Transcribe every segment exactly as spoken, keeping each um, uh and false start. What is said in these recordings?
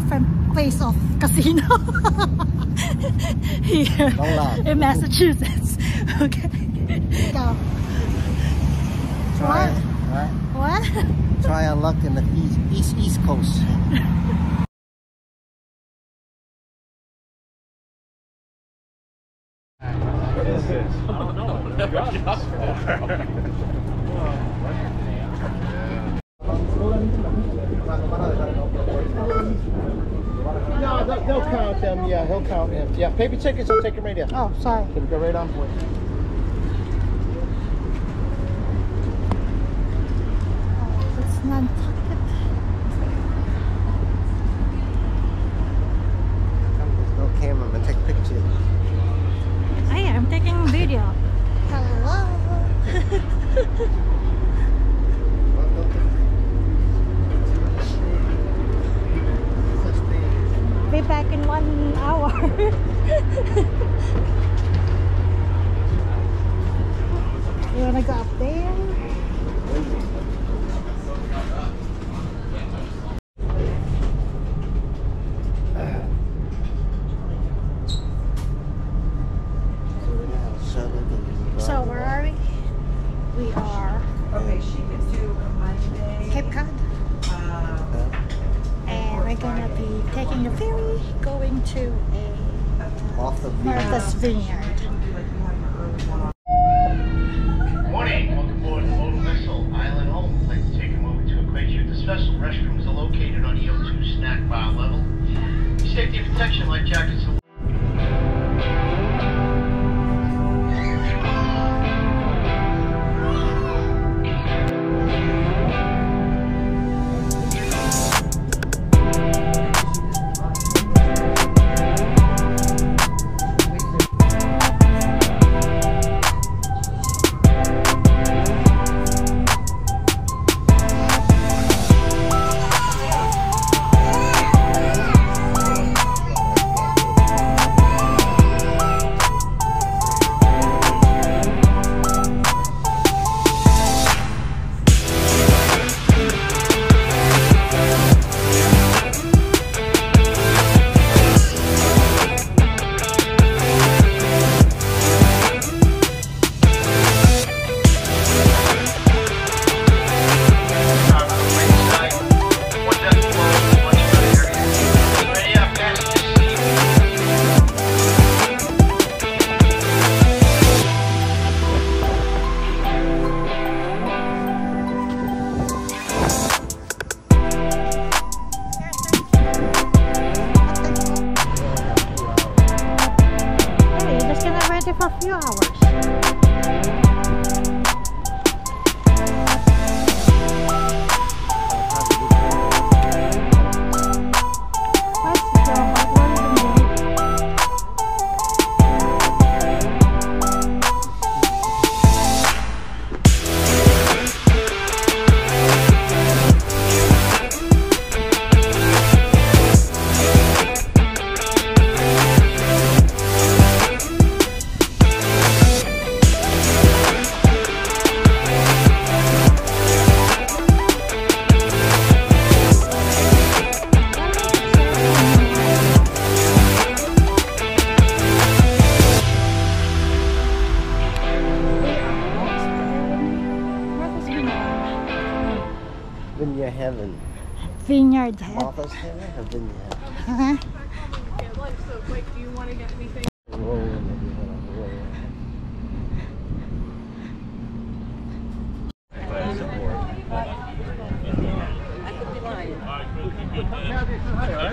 different place of casino here in Massachusetts. Okay. Go. Try what? It, right? What? Try our luck in the East East, East Coast. What is this? I don't know. I've got it. No, they'll count them. Yeah, he'll count them. Yeah, paper tickets, I'll take them right here. Oh, sorry. It'll go right on for you. No camera, but take pictures. Hey, I'm taking video. Hello. Be back in one hour. You wanna go up there? To a Martha's Vineyard. Morning, welcome aboard the Old Vessel Island Home. I'd like to take a moment to acquaint you with the special restrooms are located on E O two snack bar level. Safety protection, life jackets. For a few hours. Vineyard heaven. Vineyard heaven. Martha's heaven or vineyard? Uh-huh. Do you want to get anything? I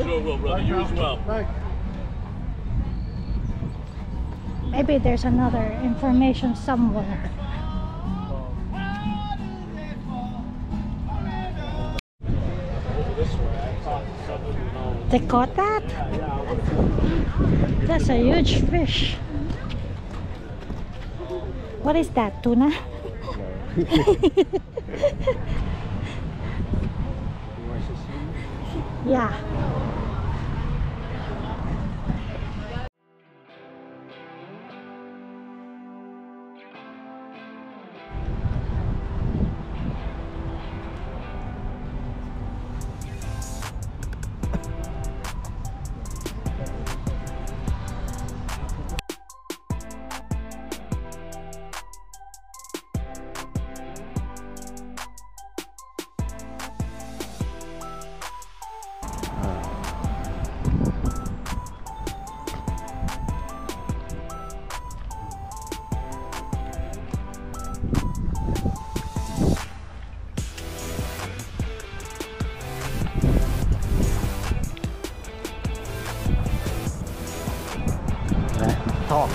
sure will, brother. You as well. Maybe there's another information somewhere. They caught that? That's a huge fish. What is that, tuna? Yeah. Talk.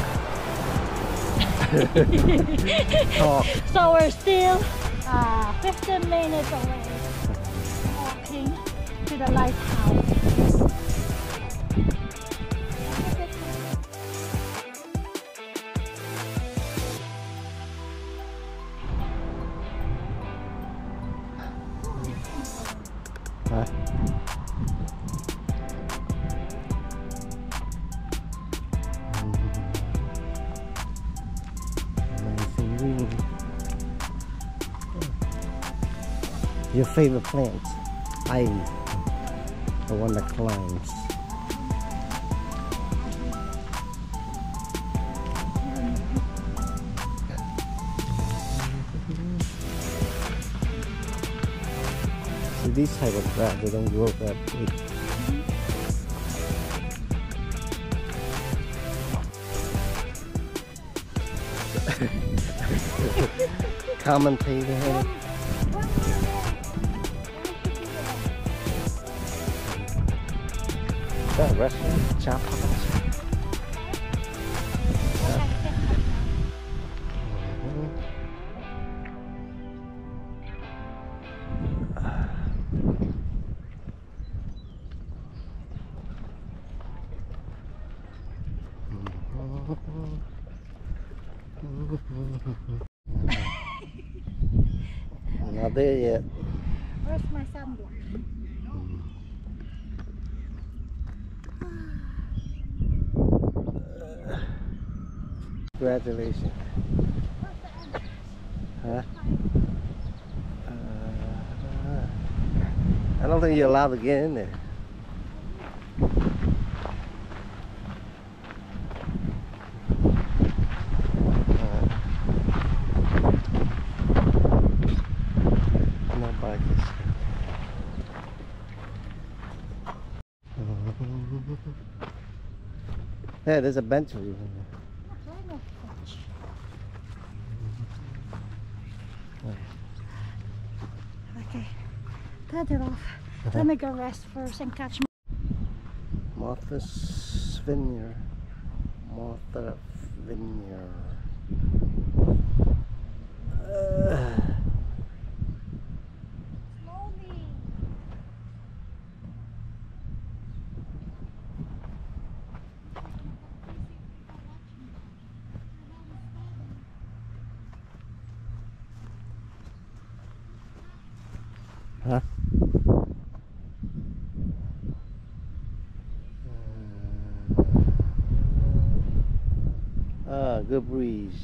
Talk. So we're still uh, fifteen minutes away walking to the lighthouse. Your favorite plant, ivy, the one that climbs. See, these type of grass, they don't grow that big. Commentator. That restaurant, chop house. Yeah. Mm-hmm. Not there yet. Where's my sunblock? Congratulations. Huh? Uh, I don't think you're allowed to get in there. Yeah, there's a bench for you. Okay, turn it off. Let me go rest first and catch Martha's Vineyard. Martha Vineyard. Uh. Slowly. Huh? Ah, good breeze.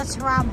That's rum.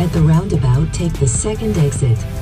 At the roundabout, take the second exit.